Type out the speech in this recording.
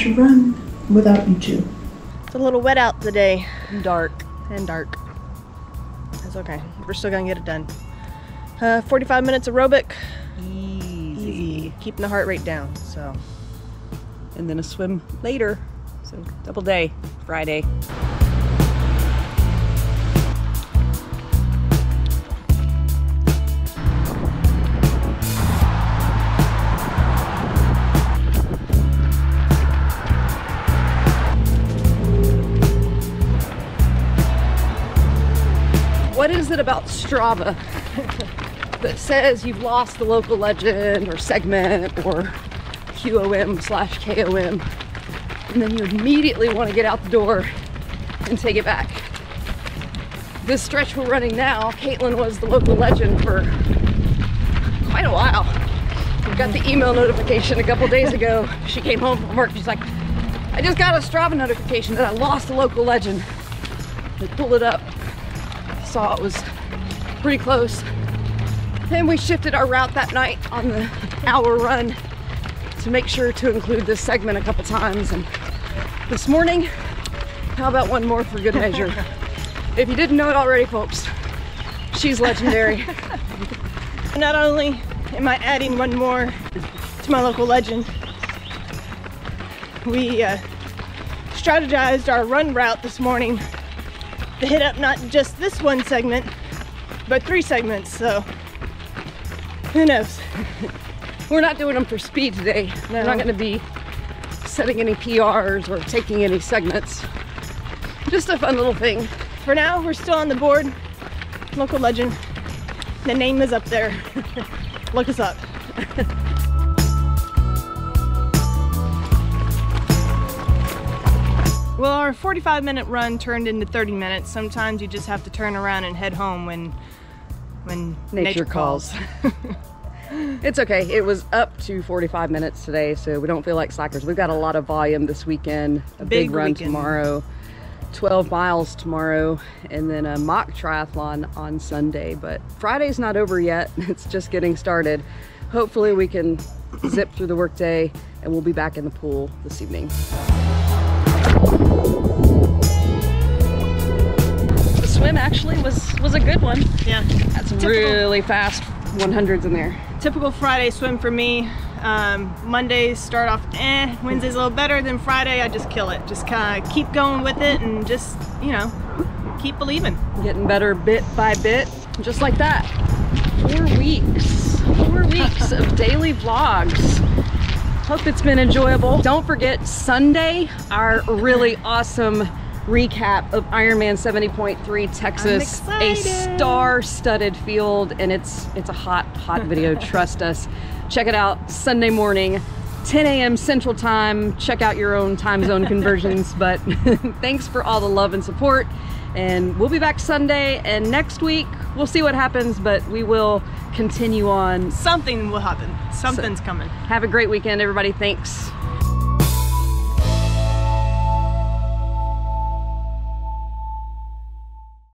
to run without you two. It's a little wet out today. Dark. It's okay. We're still gonna get it done. 45 minutes aerobic. Easy. Keeping the heart rate down, so. And then a swim later. So double day, Friday. What is it about Strava that says you've lost the local legend or segment or QOM/KOM, and then you immediately want to get out the door and take it back? This stretch we're running now, Caitlin was the local legend for quite a while. We got the email notification a couple days ago. She came home from work, she's like, I just got a Strava notification that I lost the local legend. They pulled it up. Saw it was pretty close, and we shifted our route that night on the hour run to make sure to include this segment a couple times. And this morning, how about one more for good measure? If you didn't know it already, folks, she's legendary. Not only am I adding one more to my local legend, we strategized our run route this morning to hit up not just this one segment, but 3 segments, so who knows? We're not doing them for speed today. No. We're not gonna be setting any PRs or taking any segments. Just a fun little thing. For now, we're still on the board. Local legend. The name is up there. Look us up. Well, our 45-minute run turned into 30 minutes. Sometimes you just have to turn around and head home when nature calls. It's okay. It was up to 45 minutes today, so we don't feel like slackers. We've got a lot of volume this weekend. A big run weekend. Tomorrow, 12 miles tomorrow, and then a mock triathlon on Sunday. But Friday's not over yet. It's just getting started. Hopefully we can zip through the workday, and we'll be back in the pool this evening. The swim actually was a good one. Yeah. That's really fast 100s in there. Typical Friday swim for me. Mondays start off Wednesday's a little better, than Friday I just kill it. Just kind of keep going with it and just, you know, keep believing. Getting better bit by bit, just like that. 4 weeks. 4 weeks of daily vlogs. Hope it's been enjoyable. Don't forget Sunday, our really awesome recap of Ironman 70.3 Texas, a star-studded field, and it's a hot video. Trust us. Check it out Sunday morning, 10 a.m. Central Time. Check out your own time zone conversions. But thanks for all the love and support. And we'll be back Sunday, and next week we'll see what happens, but we will continue on. Something will happen. Something's coming. Have a great weekend, everybody. Thanks.